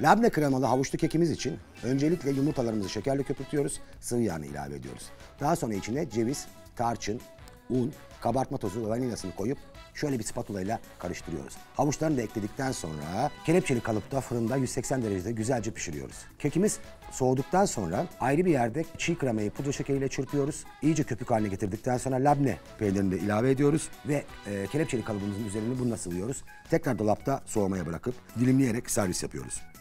Labne kremalı havuçlu kekimiz için öncelikle yumurtalarımızı şekerle köpürtüyoruz, sıvı yağını ilave ediyoruz. Daha sonra içine ceviz, tarçın, un, kabartma tozu ve vanilyasını koyup şöyle bir spatula ile karıştırıyoruz. Havuçlarını da ekledikten sonra kelepçeli kalıpta fırında 180 derecede güzelce pişiriyoruz. Kekimiz soğuduktan sonra ayrı bir yerde çiğ kremayı pudra şekeriyle çırpıyoruz. İyice köpük haline getirdikten sonra labne peynirini de ilave ediyoruz ve kelepçeli kalıbımızın üzerine bununla sıvıyoruz. Tekrar dolapta soğumaya bırakıp dilimleyerek servis yapıyoruz.